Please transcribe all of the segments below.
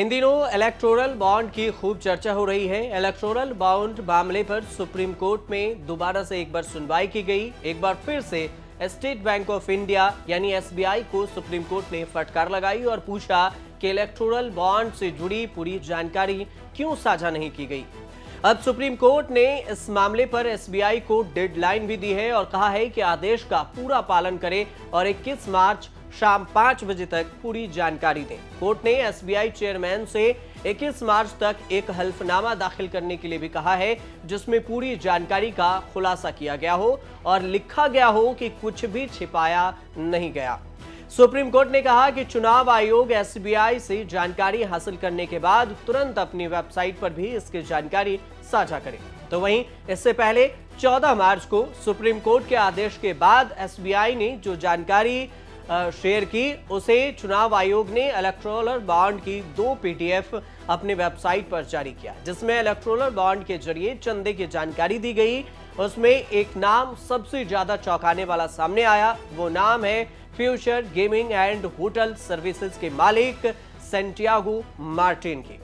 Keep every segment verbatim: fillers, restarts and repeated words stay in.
इन दिनों electoral bond की खूब चर्चा हो रही है। इलेक्टोरल बॉन्ड मामले पर सुप्रीम कोर्ट में दोबारा से एक बार सुनवाई की गई। एक बार फिर से स्टेट बैंक ऑफ इंडिया यानी एस बी आई को सुप्रीम कोर्ट ने फटकार लगाई और पूछा कि इलेक्टोरल बॉन्ड से जुड़ी पूरी जानकारी क्यों साझा नहीं की गई। अब सुप्रीम कोर्ट ने इस मामले पर एस बी आई को डेडलाइन भी दी है और कहा है कि आदेश का पूरा पालन करें और इक्कीस मार्च शाम पाँच बजे तक पूरी जानकारी दें। कोर्ट ने एस बी आई चेयरमैन से इक्कीस मार्च तक एक हल्फनामा दाखिल करने के लिए भी कहा है जिसमें पूरी जानकारी का खुलासा किया गया हो और लिखा गया हो कि कुछ भी छिपाया नहीं गया। सुप्रीम कोर्ट ने कहा कि चुनाव आयोग एस बी आई से जानकारी हासिल करने के बाद तुरंत अपनी वेबसाइट पर भी इसकी जानकारी साझा करें। तो वहीं इससे पहले चौदह मार्च को सुप्रीम कोर्ट के आदेश के बाद एस बी आई ने जो जानकारी शेयर की उसे चुनाव आयोग ने इलेक्टोरल बॉन्ड की दो पी डी एफ अपने वेबसाइट पर जारी किया, जिसमें इलेक्टोरल बॉन्ड के जरिए चंदे की जानकारी दी गई। उसमें एक नाम सबसे ज्यादा चौंकाने वाला सामने आया। वो नाम है Future Gaming and Hotel Services के मालिक सेंटियागो मार्टिन की।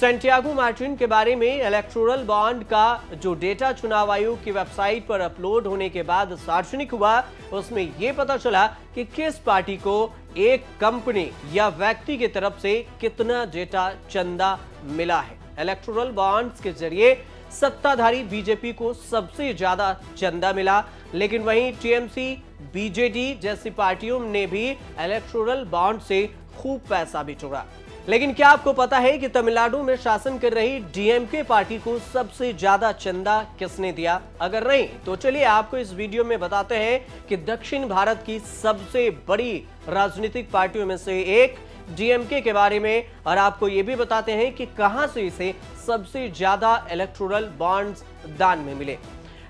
सेंटियागो मार्टिन के बारे में इलेक्टोरल बॉन्ड का जो डेटा चुनाव आयोग की वेबसाइट पर अपलोड होने के बाद सार्वजनिक हुआ, उसमें यह पता चला कि किस पार्टी को एक कंपनी या व्यक्ति की तरफ से कितना डेटा चंदा मिला है। इलेक्टोरल बॉन्ड्स के जरिए सत्ताधारी बीजेपी को सबसे ज्यादा चंदा मिला, लेकिन वहीं T M C, B J D जैसी पार्टियों ने भी इलेक्टोरल बॉन्ड से खूब पैसा भी चुरा। लेकिन क्या आपको पता है कि तमिलनाडु में शासन कर रही डी एम के पार्टी को सबसे ज्यादा चंदा किसने दिया? अगर नहीं तो चलिए आपको इस वीडियो में बताते हैं कि दक्षिण भारत की सबसे बड़ी राजनीतिक पार्टियों में से एक डी एम के के बारे में, और आपको ये भी बताते हैं कि कहां से इसे सबसे ज्यादा इलेक्टोरल बॉन्ड्स दान में मिले।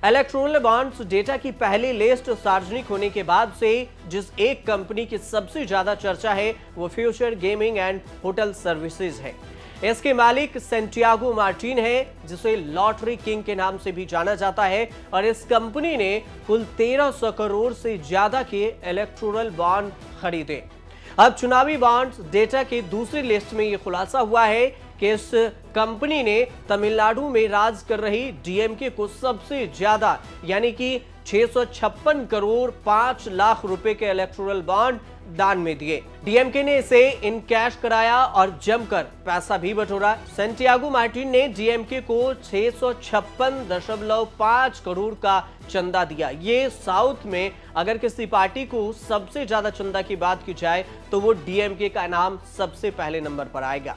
इलेक्टोरल बॉन्ड्स डेटा की पहली लिस्ट सार्वजनिक होने के बाद से जिस एक कंपनी की सबसे ज्यादा चर्चा है वो Future Gaming and Hotel Services है। इसके मालिक सेंटियागो मार्टिन है, जिसे लॉटरी किंग के नाम से भी जाना जाता है, और इस कंपनी ने कुल तेरह सौ करोड़ से ज्यादा के इलेक्टोरल बॉन्ड खरीदे। अब चुनावी बॉन्ड्स डेटा के दूसरी लिस्ट में ये खुलासा हुआ है कि इस कंपनी ने तमिलनाडु में राज कर रही डी एम के को सबसे ज्यादा यानी कि छह सौ छप्पन करोड़ पांच लाख रुपए के इलेक्टोरल बॉन्ड दान में दिए। डी एम के ने इसे इन कैश कराया और जमकर पैसा भी बटोरा। सेंटियागो मार्टिन ने डी एम के को छह सौ छप्पन दशमलव पांच करोड़ का चंदा दिया। ये साउथ में अगर किसी पार्टी को सबसे ज्यादा चंदा की बात की जाए तो वो डी एम के का नाम सबसे पहले नंबर पर आएगा।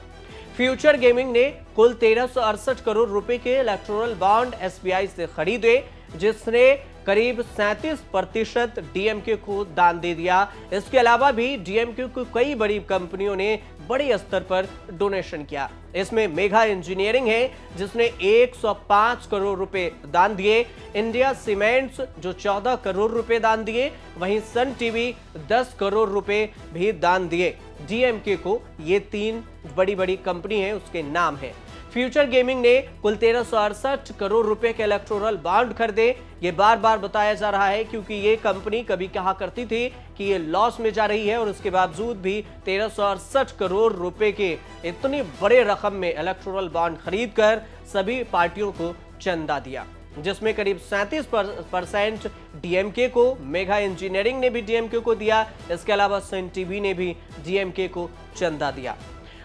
फ्यूचर गेमिंग ने कुल तेरह सौ अड़सठ करोड़ रुपए के electoral bond S B I से खरीदे, जिसने करीब सैंतीस प्रतिशत डी एम के को दान दे दिया। इसके अलावा भी डी एम के को कई बड़ी कंपनियों ने बड़े स्तर पर डोनेशन किया। इसमें मेघा इंजीनियरिंग है जिसने एक सौ पांच करोड़ रुपए दान दिए, इंडिया सीमेंट्स जो चौदह करोड़ रुपए दान दिए, वहीं सन टीवी दस करोड़ रुपए भी दान दिए। डी एम के को ये तीन बड़ी बड़ी कंपनी है उसके नाम है। फ्यूचर गेमिंग ने कुल तेरह सौ अड़सठ करोड़ रुपए के इलेक्टोरल बॉन्ड खरीदे। ये बार बार बताया जा रहा है क्योंकि ये कंपनी कभी कहा करती थी कि ये लॉस में जा रही है और उसके बावजूद भी तेरह सौ अड़सठ करोड़ रुपए के इतने बड़े रकम में इलेक्टोरल बॉन्ड खरीदकर सभी पार्टियों को चंदा दिया, जिसमें करीब सैंतीस परसेंट डी एम के को मेघा इंजीनियरिंग ने भी डी एम के को दिया। इसके अलावा सन टीवी ने भी डी एम के को चंदा दिया।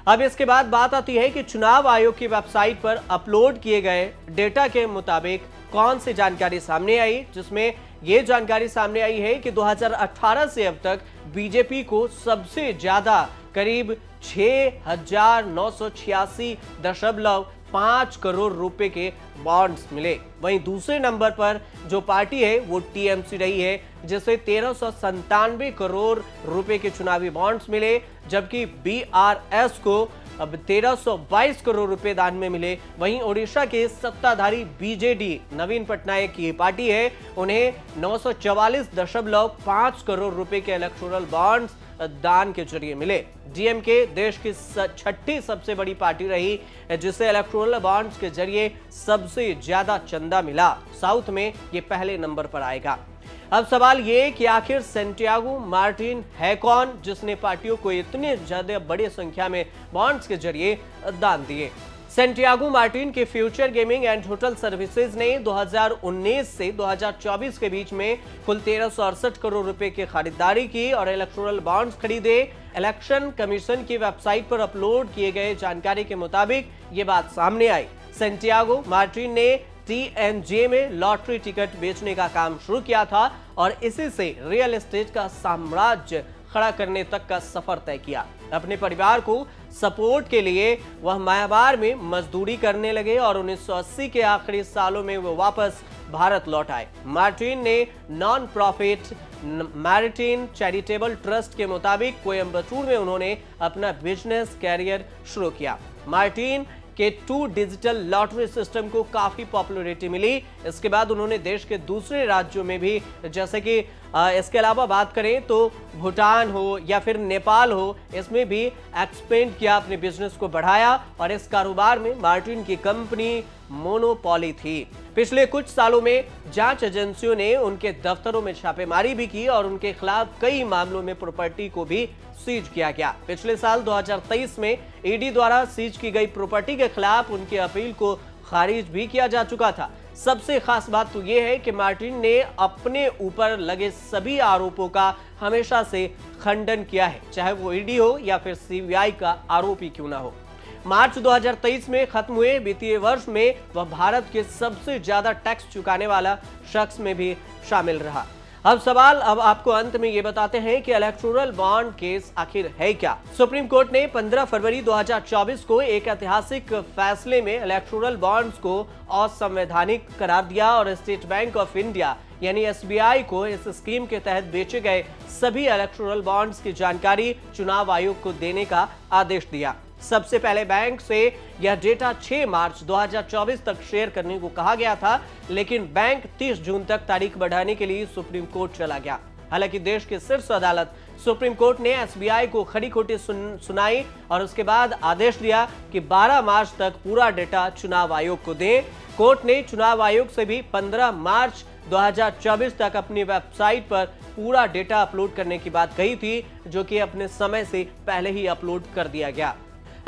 अब इसके बाद बात आती है कि चुनाव आयोग की वेबसाइट पर अपलोड किए गए डेटा के मुताबिक कौन सी जानकारी सामने आई, जिसमें ये जानकारी सामने आई है कि दो हज़ार अठारह से अब तक बीजेपी को सबसे ज्यादा करीब छह हज़ार नौ सौ छियासी दशमलव पांच करोड़ रुपए के बॉन्ड्स मिले। वहीं दूसरे नंबर पर जो पार्टी है वो टी एम सी रही है, जिसे तेरह सौ संतानवे करोड़ रुपए के चुनावी बॉन्ड्स मिले, जबकि बी आर एस को अब तेरह सौ बाईस करोड़ रुपए दान में मिले। वहीं ओडिशा के सत्ताधारी B J D Naveen Patnaik की पार्टी है, उन्हें नौ सौ चवालीस दशमलव पांच करोड़ रुपए के इलेक्टोरल बॉन्ड्स दान के जरिए मिले। डी एम के देश की छठी सबसे बड़ी पार्टी रही जिसे इलेक्टोरल बॉन्ड्स के जरिए सबसे ज्यादा चंदा मिला। साउथ में ये पहले नंबर पर आएगा। अब सवाल ये कि आखिर सेंटियागो मार्टिन है कौन जिसने पार्टियों को इतने ज्यादा बड़ी संख्या में बॉन्ड्स के जरिए दान दिए। सेंटियागो मार्टिन के Future Gaming and Hotel Services ने दो हज़ार उन्नीस से दो हज़ार चौबीस के बीच में कुल तेरह सौ अड़सठ करोड़ रुपए की खरीदारी की और इलेक्टोरल बॉन्ड्स खरीदे। इलेक्शन कमीशन की वेबसाइट पर अपलोड किए गए जानकारी के मुताबिक ये बात सामने आई। सेंटियागो मार्टिन ने टी एम जे में लॉटरी टिकट बेचने का काम शुरू किया था और इसी से रियल एस्टेट का साम्राज्य खड़ा करने तक का सफर तय किया। अपने परिवार को सपोर्ट के लिए वह म्यांमार में मजदूरी करने लगे और उन्नीस सौ अस्सी के आखिरी सालों में वो वापस भारत लौट आए। मार्टिन ने non profit Martin charitable trust के मुताबिक कोयम्बटूर में उन्होंने अपना बिजनेस कैरियर शुरू किया। मार्टिन के टू डिजिटल लॉटरी सिस्टम को काफी पॉपुलैरिटी मिली। इसके बाद उन्होंने देश के दूसरे राज्यों में भी, जैसे कि इसके अलावा बात करें तो भूटान हो या फिर नेपाल हो, इसमें भी एक्सपेंड किया, अपने बिजनेस को बढ़ाया और इस कारोबार में मार्टिन की कंपनी मोनोपॉली थी। पिछले कुछ सालों में जांच एजेंसियों ने उनके दफ्तरों में छापेमारी भी की और उनके खिलाफ कई मामलों में प्रॉपर्टी को भी सीज किया गया। पिछले साल दो हज़ार तेईस में ई डी द्वारा सीज की गई प्रॉपर्टी के खिलाफ उनकी अपील को खारिज भी किया जा चुका था। सबसे खास बात तो ये है कि मार्टिन ने अपने ऊपर लगे सभी आरोपों का हमेशा से खंडन किया है, चाहे वो ई डी हो या फिर सी बी आई का आरोपी क्यों ना हो। मार्च दो हज़ार तेईस में खत्म हुए वित्तीय वर्ष में वह भारत के सबसे ज्यादा टैक्स चुकाने वाला शख्स में भी शामिल रहा। अब सवाल अब आपको अंत में ये बताते हैं कि इलेक्टोरल बॉन्ड केस आखिर है क्या। सुप्रीम कोर्ट ने पंद्रह फरवरी दो हज़ार चौबीस को एक ऐतिहासिक फैसले में इलेक्टोरल बॉन्ड्स को असंवैधानिक करार दिया और स्टेट बैंक ऑफ इंडिया यानी एस बी आई को इस स्कीम के तहत बेचे गए सभी इलेक्टोरल बॉन्ड्स की जानकारी चुनाव आयोग को देने का आदेश दिया। सबसे पहले बैंक से यह डेटा छह मार्च दो हज़ार चौबीस तक शेयर करने को कहा गया था, लेकिन बैंक तीस जून तक तारीख बढ़ाने के लिए सुप्रीम कोर्ट चला गया। हालांकि देश की शीर्ष अदालत सुप्रीम कोर्ट ने एस बी आई को खरी खोटी सुन, सुनाई और उसके बाद आदेश दिया कि बारह मार्च तक पूरा डेटा चुनाव आयोग को दें। कोर्ट ने चुनाव आयोग से भी पंद्रह मार्च दो हज़ार चौबीस तक अपनी वेबसाइट पर पूरा डेटा अपलोड करने की बात कही थी, जो कि अपने समय से पहले ही अपलोड कर दिया गया।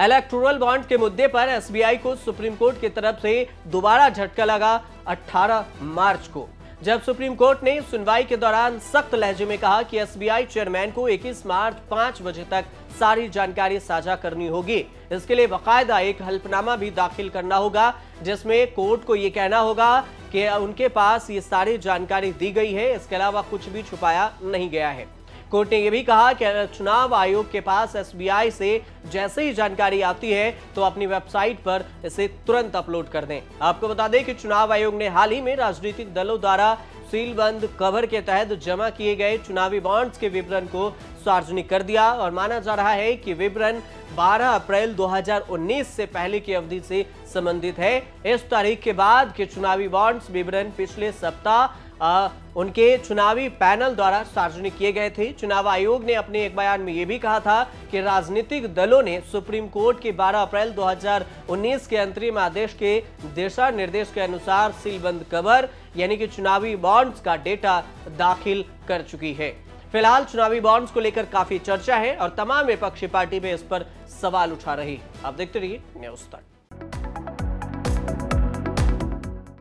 इलेक्टोरल बॉन्ड के मुद्दे पर एस बी आई को सुप्रीम कोर्ट की तरफ से दोबारा झटका लगा अठारह मार्च को, जब सुप्रीम कोर्ट ने सुनवाई के दौरान सख्त लहजे में कहा कि एस बी आई चेयरमैन को इक्कीस मार्च पाँच बजे तक सारी जानकारी साझा करनी होगी। इसके लिए बाकायदा एक हलफनामा भी दाखिल करना होगा, जिसमें कोर्ट को ये कहना होगा कि उनके पास ये सारी जानकारी दी गई है, इसके अलावा कुछ भी छुपाया नहीं गया है। कोर्ट ने यह भी कहा कि चुनाव आयोग के पास एस बी आई से जैसे ही जानकारी आती है तो अपनी वेबसाइट पर इसे तुरंत अपलोड कर दें। आपको बता दें कि चुनाव आयोग ने हाल ही में राजनीतिक दलों द्वारा सीलबंद कवर के तहत जमा किए गए चुनावी बॉन्ड्स के विवरण को सार्वजनिक कर दिया और माना जा रहा है कि विवरण बारह अप्रैल दो हज़ार उन्नीस से पहले की अवधि से संबंधित है। इस तारीख के बाद के चुनावी बॉन्ड्स विवरण पिछले सप्ताह आ, उनके चुनावी पैनल द्वारा सार्वजनिक किए गए थे। चुनाव आयोग ने अपने एक बयान में यह भी कहा था कि राजनीतिक दलों ने सुप्रीम कोर्ट के बारह अप्रैल दो हज़ार उन्नीस के अंतरिम आदेश के दिशा निर्देश के अनुसार सीलबंद कवर यानी कि चुनावी बॉन्ड्स का डेटा दाखिल कर चुकी है। फिलहाल चुनावी बॉन्ड्स को लेकर काफी चर्चा है और तमाम विपक्षी पार्टी भी इस पर सवाल उठा रही। आप देखते रहिए न्यूज़ तक।